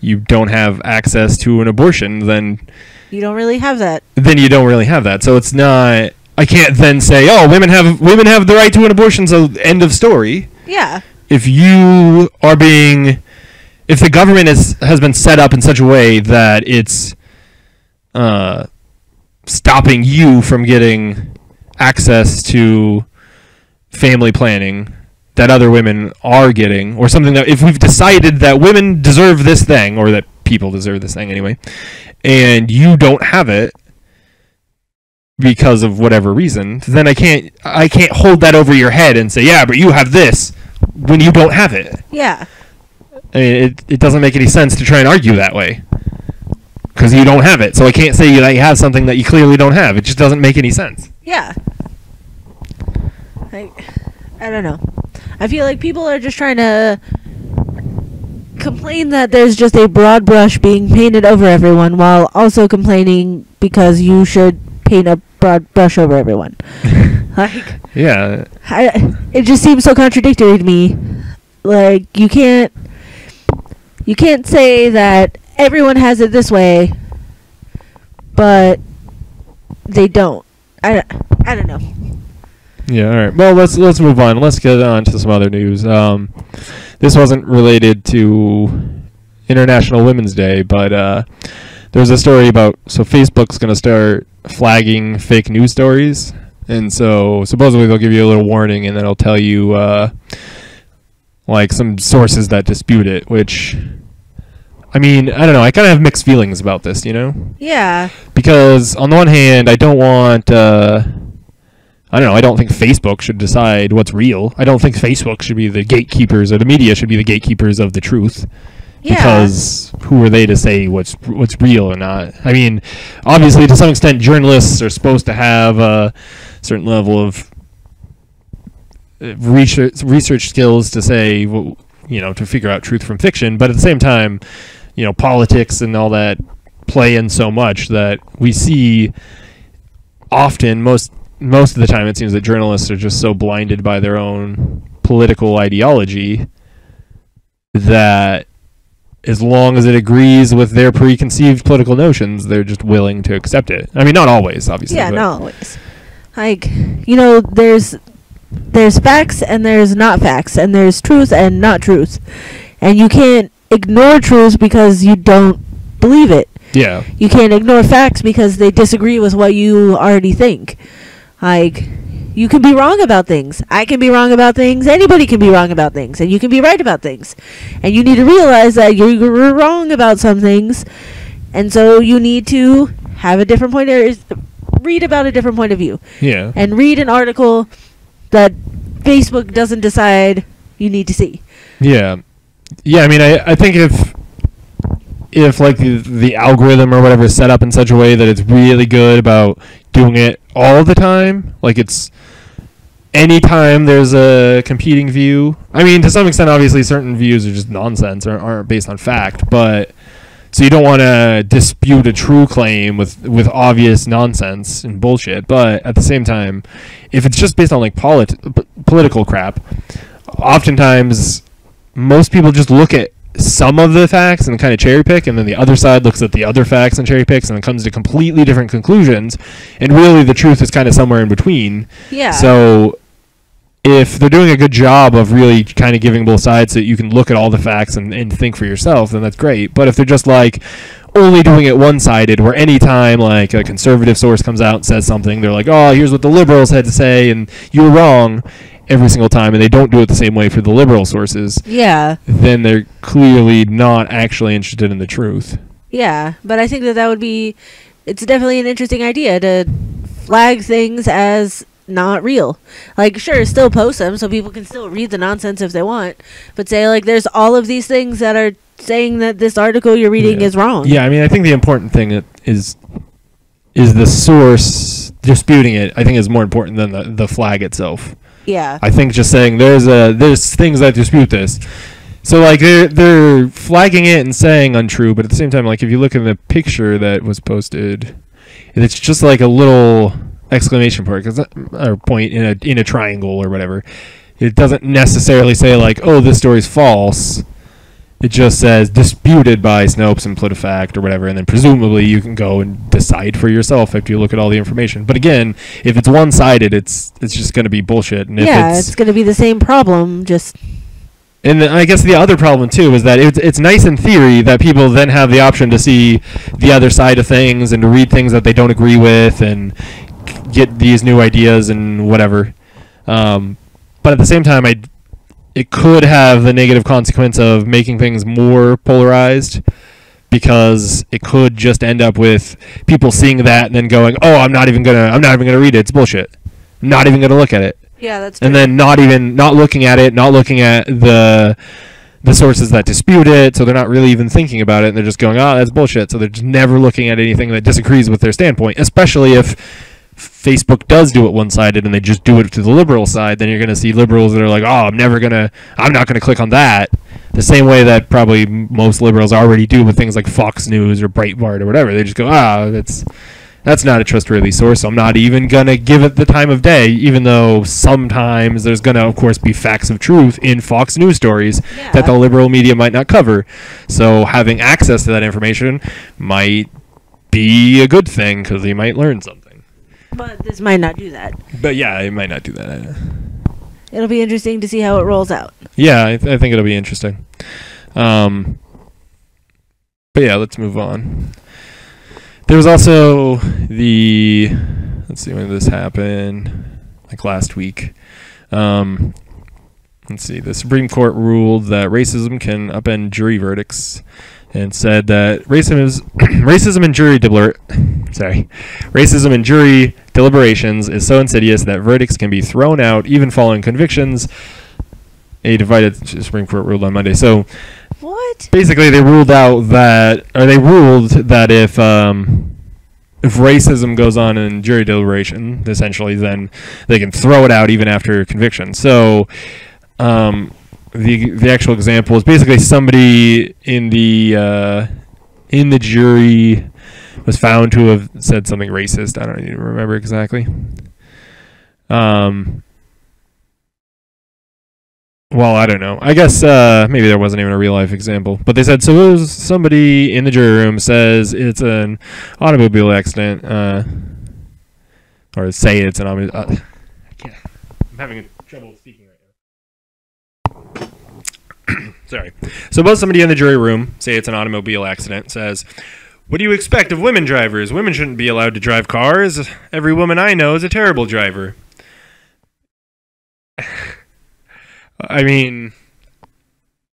you don't have access to an abortion, then... You don't really have that. Then you don't really have that. So it's not... I can't then say, oh, women have women have the right to an abortion, so end of story. Yeah. If you are being... If the government is, has been set up in such a way that it's... uh. stopping you from getting access to family planning that other women are getting, or something that, if we've decided that women deserve this thing, or that people deserve this thing anyway, and you don't have it because of whatever reason, then I can't, I can't hold that over your head and say, yeah, but you have this when you don't have it. Yeah. I mean, it, it doesn't make any sense to try and argue that way. Because you don't have it. So I can't say that you have something that you clearly don't have. It just doesn't make any sense. Yeah. I, I don't know. I feel like people are just trying to complain that there's just a broad brush being painted over everyone, while also complaining because you should paint a broad brush over everyone. Like, yeah. I, it just seems so contradictory to me. Like, you can't, you can't say that everyone has it this way, but they don't. I, I don't know. Yeah, all right. Well, let's let's move on. Let's get on to some other news. Um, this wasn't related to International Women's Day, but uh, there's a story about, so Facebook's going to start flagging fake news stories, and so supposedly they'll give you a little warning, and then it'll tell you, uh, like, some sources that dispute it, which... I mean, I don't know. I kind of have mixed feelings about this, you know? Yeah. Because on the one hand, I don't want, uh, I don't know, I don't think Facebook should decide what's real. I don't think Facebook should be the gatekeepers, or the media should be the gatekeepers of the truth. Yeah. Because who are they to say what's what's real or not? I mean, obviously, to some extent, journalists are supposed to have a certain level of research, research skills to say, you know, to figure out truth from fiction. But at the same time, you know, politics and all that play in so much that we see often most most of the time it seems that journalists are just so blinded by their own political ideology that as long as it agrees with their preconceived political notions, they're just willing to accept it. I mean, not always, obviously. Yeah, not always. Like, you know, there's there's facts and there's not facts, and there's truth and not truth. And you can't ignore truth because you don't believe it. Yeah. You can't ignore facts because they disagree with what you already think. Like, you can be wrong about things. I can be wrong about things. Anybody can be wrong about things. And you can be right about things. And you need to realize that you were wrong about some things. And so you need to have a different point of view. Read about a different point of view. Yeah. And read an article that Facebook doesn't decide you need to see. Yeah. Yeah, I mean, I, I think if... if like the, the algorithm or whatever is set up in such a way that it's really good about doing it all the time, like it's anytime there's a competing view. I mean, to some extent, obviously certain views are just nonsense or aren't based on fact, but so you don't want to dispute a true claim with, with obvious nonsense and bullshit. But at the same time, if it's just based on like politi- political crap, oftentimes most people just look at some of the facts and kind of cherry pick, and then the other side looks at the other facts and cherry picks, and it comes to completely different conclusions, and really the truth is kind of somewhere in between. Yeah. So if they're doing a good job of really kind of giving both sides so that you can look at all the facts and, and think for yourself, then that's great. But if they're just like only doing it one-sided, where anytime like a conservative source comes out and says something, they're like, oh, here's what the liberals had to say and you were wrong every single time, and they don't do it the same way for the liberal sources, yeah, then they're clearly not actually interested in the truth. Yeah, but I think that that would be, it's definitely an interesting idea to flag things as not real. Like, sure, still post them so people can still read the nonsense if they want, but say, like, there's all of these things that are saying that this article you're reading yeah. is wrong. Yeah, I mean, I think the important thing is is the source disputing it, I think, is more important than the, the flag itself. Yeah. I think just saying there's a there's things that dispute this. So like they're they're flagging it and saying untrue, but at the same time, like if you look at the picture that was posted, it's just like a little exclamation mark or point in a in a triangle or whatever. It doesn't necessarily say like, oh, this story's false. It just says disputed by Snopes and Politifact or whatever, and then presumably you can go and decide for yourself after you look at all the information. But again, if it's one-sided, it's it's just going to be bullshit. And yeah, if it's, it's going to be the same problem, just... And I guess the other problem, too, is that it's, it's nice in theory that people then have the option to see the other side of things and to read things that they don't agree with and get these new ideas and whatever. Um, but at the same time, I... it could have the negative consequence of making things more polarized, because it could just end up with people seeing that and then going, "Oh, I'm not even gonna, I'm not even gonna read it. It's bullshit. I'm not even gonna look at it." Yeah, that's true. And then not even not looking at it, not looking at the the sources that dispute it, so they're not really even thinking about it, and they're just going, "Oh, that's bullshit." So they're just never looking at anything that disagrees with their standpoint, especially if Facebook does do it one-sided and they just do it to the liberal side. Then you're going to see liberals that are like, oh, I'm never going to, I'm not going to click on that. The same way that probably most liberals already do with things like Fox News or Breitbart or whatever. They just go, ah, that's, that's not a trustworthy source, so I'm not even going to give it the time of day, even though sometimes there's going to, of course, be facts of truth in Fox News stories yeah. that the liberal media might not cover. So having access to that information might be a good thing because you might learn something. But this might not do that. But yeah, it might not do that. It'll be interesting to see how it rolls out. Yeah, I, th- I think it'll be interesting. Um, but yeah, let's move on. There was also the... Let's see when this happened. Like last week. Um, let's see. The Supreme Court ruled that racism can upend jury verdicts, and said that racism is racism and jury deliber- sorry, racism and jury deliberations is so insidious that verdicts can be thrown out even following convictions. A divided Supreme Court ruled on Monday. So, what? Basically, they ruled out that, or they ruled that if um, if racism goes on in jury deliberation, essentially, then they can throw it out even after conviction. So, um. The the actual example is basically somebody in the uh, in the jury was found to have said something racist. I don't even remember exactly. Um, well, I don't know. I guess uh, maybe there wasn't even a real-life example. But they said, suppose somebody in the jury room says it's an automobile accident, uh, or say it's an automobile uh, I can't. I'm having trouble speaking right now. Sorry. Suppose somebody in the jury room, say it's an automobile accident, says, what do you expect of women drivers? Women shouldn't be allowed to drive cars. Every woman I know is a terrible driver. I mean,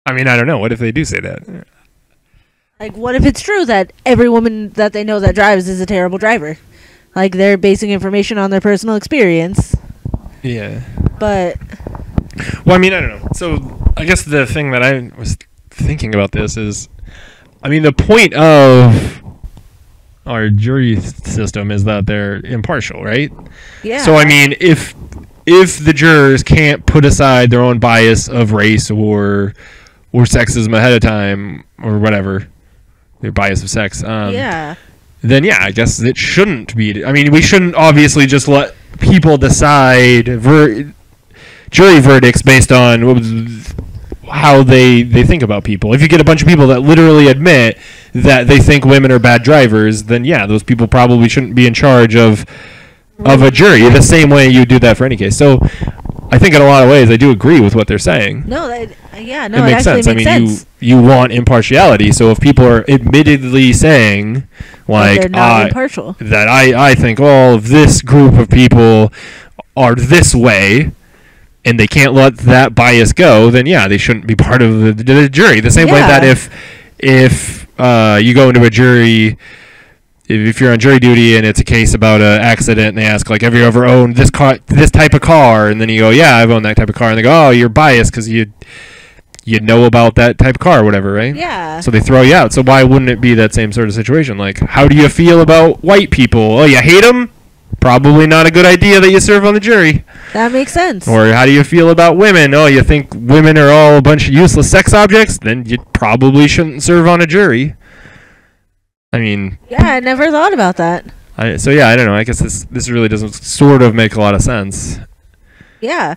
I mean, I don't know. What if they do say that? Like, what if it's true that every woman that they know that drives is a terrible driver? Like, they're basing information on their personal experience. Yeah. But. Well, I mean, I don't know. So, I guess the thing that I was thinking about this is, I mean, the point of our jury system is that they're impartial, right? Yeah. So, I mean, if if the jurors can't put aside their own bias of race or or sexism ahead of time or whatever, their bias of sex, um, yeah. then, yeah, I guess it shouldn't be. I mean, we shouldn't obviously just let people decide ver- jury verdicts based on what was... how they they think about people. If you get a bunch of people that literally admit that they think women are bad drivers, then yeah, those people probably shouldn't be in charge of of a jury, the same way you do that for any case. So I think in a lot of ways I do agree with what they're saying. No, that, yeah, no, it, makes it actually sense. makes I mean, sense. You you want impartiality. So if people are admittedly saying like I, impartial. that I I think all of this group of people are this way, and they can't let that bias go, then yeah, they shouldn't be part of the, the jury. The same yeah. way that if if uh, you go into a jury, if you're on jury duty and it's a case about an accident, and they ask like, "Have you ever owned this car, this type of car?" and then you go, "Yeah, I've owned that type of car," and they go, "Oh, you're biased because you you know about that type of car, or whatever, right?" Yeah. So they throw you out. So why wouldn't it be that same sort of situation? Like, how do you feel about white people? Oh, you hate them? Probably not a good idea that you serve on the jury. That makes sense. Or how do you feel about women? Oh, you think women are all a bunch of useless sex objects? Then you probably shouldn't serve on a jury. I mean... Yeah, I never thought about that. I, so yeah, I don't know. I guess this this really doesn't sort of make a lot of sense. Yeah.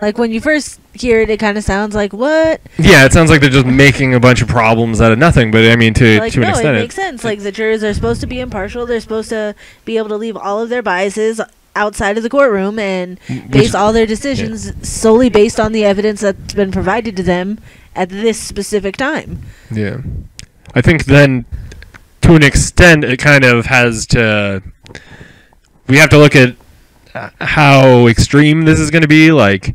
Like, when you first hear it, it kind of sounds like, what? Yeah, it sounds like they're just making a bunch of problems out of nothing, but, I mean, to, like, to no, an extent. It makes it, sense. Like, the jurors are supposed to be impartial. They're supposed to be able to leave all of their biases outside of the courtroom and base which, all their decisions yeah. solely based on the evidence that's been provided to them at this specific time. Yeah. I think then, to an extent, it kind of has to... We have to look at how extreme this is going to be. Like,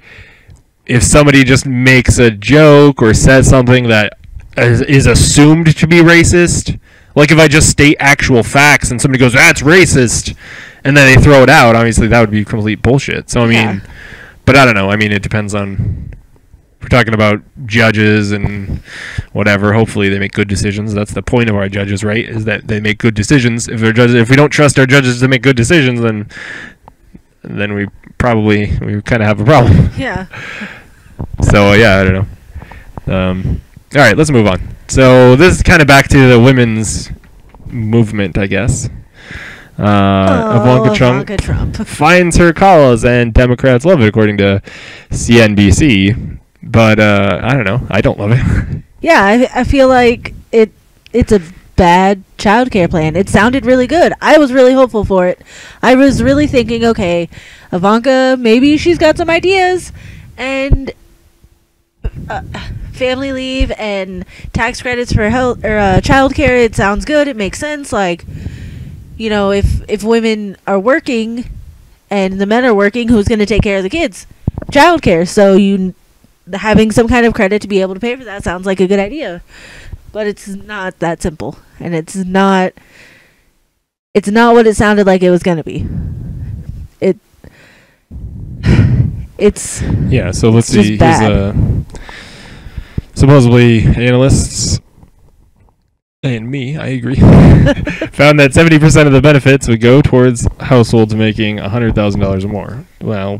if somebody just makes a joke or says something that is, is assumed to be racist, like if I just state actual facts and somebody goes, "That's racist," and then they throw it out, obviously that would be complete bullshit. So I mean, yeah. but I don't know. I mean, it depends on. We're talking about judges and whatever. Hopefully, they make good decisions. That's the point of our judges, right? Is that they make good decisions. If they're judges, if we don't trust our judges to make good decisions, then then we probably we kind of have a problem. Yeah. So, yeah, I don't know. Um, all right, let's move on. So this is kind of back to the women's movement, I guess. Uh, oh, Ivanka Trump, Ivanka Trump. finds her cause, and Democrats love it, according to C N B C. But uh, I don't know. I don't love it. Yeah, I, I feel like it. it's a... bad childcare plan. It sounded really good. I was really hopeful for it. I was really thinking, okay, Ivanka, maybe she's got some ideas, and uh, family leave and tax credits for health or uh, childcare. It sounds good. It makes sense. Like, you know, if if women are working and the men are working, who's going to take care of the kids? Childcare. So you having some kind of credit to be able to pay for that sounds like a good idea. But it's not that simple, and it's not it's not what it sounded like it was going to be. It it's Yeah, so let's see. Here's uh supposedly analysts and me, I agree. found that seventy percent of the benefits would go towards households making one hundred thousand dollars or more. Well,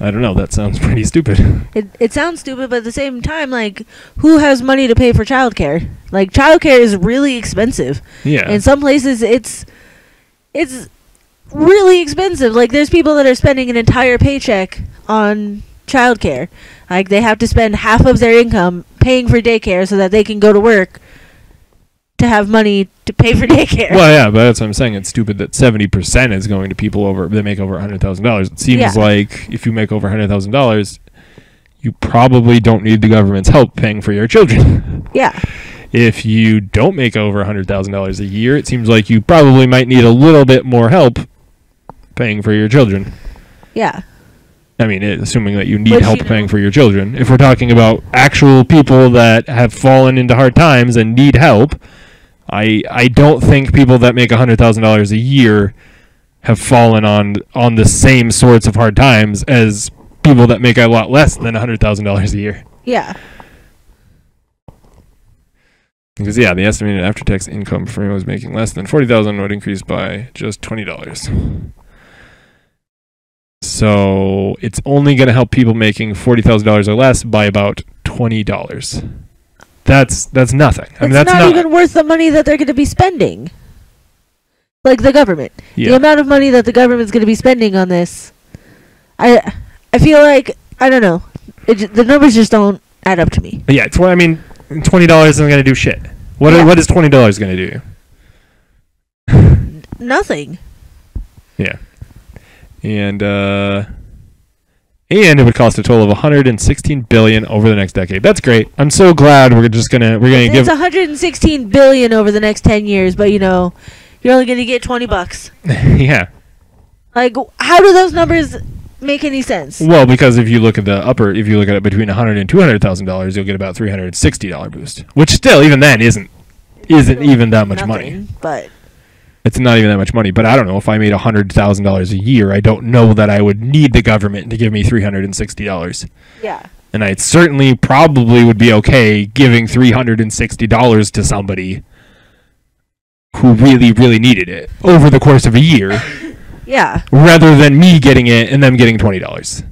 I don't know. That sounds pretty stupid. It it sounds stupid, but at the same time, like, who has money to pay for childcare? Like, childcare is really expensive. Yeah. In some places, it's it's really expensive. Like, there's people that are spending an entire paycheck on childcare. Like, they have to spend half of their income paying for daycare so that they can go to work to have money to pay for daycare. Well, yeah, but that's what I'm saying. It's stupid that seventy percent is going to people over that make over one hundred thousand dollars. It seems yeah. like if you make over one hundred thousand dollars, you probably don't need the government's help paying for your children. Yeah. If you don't make over one hundred thousand dollars a year, it seems like you probably might need a little bit more help paying for your children. Yeah. I mean, assuming that you need Which, help you know, paying for your children. If we're talking about actual people that have fallen into hard times and need help, I I don't think people that make one hundred thousand dollars a year have fallen on on the same sorts of hard times as people that make a lot less than one hundred thousand dollars a year. Yeah. Because, yeah, the estimated after-tax income for anyone who's making less than forty thousand dollars would increase by just twenty dollars. So it's only going to help people making forty thousand dollars or less by about twenty dollars. That's that's nothing. It's I mean, that's not, not even worth the money that they're going to be spending. Like the government. Yeah. The amount of money that the government's going to be spending on this. I I feel like, I don't know. It, the numbers just don't add up to me. But yeah, it's what I mean. twenty dollars isn't going to do shit. What yeah. What is twenty dollars going to do? Nothing. Yeah. And, uh... And it would cost a total of one hundred sixteen billion dollars over the next decade. That's great. I'm so glad we're just gonna we're gonna it's give. It's one hundred sixteen billion dollars over the next ten years, but you know, you're only gonna get twenty bucks. Yeah. Like, how do those numbers make any sense? Well, because if you look at the upper, if you look at it between one hundred thousand dollars and two hundred thousand dollars, you'll get about three hundred sixty dollars boost, which still even then isn't isn't even that much Nothing, money. But. It's not even that much money, but I don't know. If I made one hundred thousand dollars a year, I don't know that I would need the government to give me three hundred sixty dollars. Yeah. And I certainly probably would be okay giving three hundred sixty dollars to somebody who really, really needed it over the course of a year. Yeah. Rather than me getting it and them getting twenty dollars.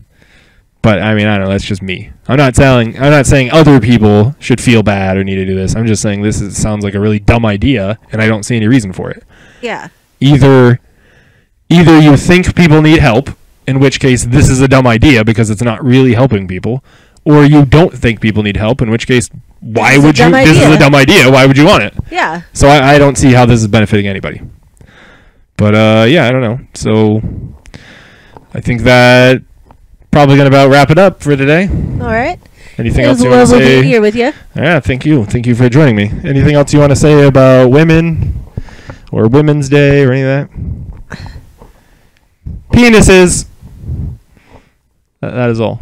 But, I mean, I don't know. That's just me. I'm not saying, I'm not saying other people should feel bad or need to do this. I'm just saying this is, sounds like a really dumb idea, and I don't see any reason for it. Yeah. Either either you think people need help, in which case this is a dumb idea because it's not really helping people, or you don't think people need help, in which case why would you idea. This is a dumb idea. Why would you want it? Yeah. So I, I don't see how this is benefiting anybody. But uh yeah, I don't know. So I think that probably gonna about wrap it up for today. All right. Anything else you want to say? Here with you. Yeah, thank you. Thank you for joining me. Anything else you want to say about women? Or Women's Day, or any of that. Penises. That, that is all.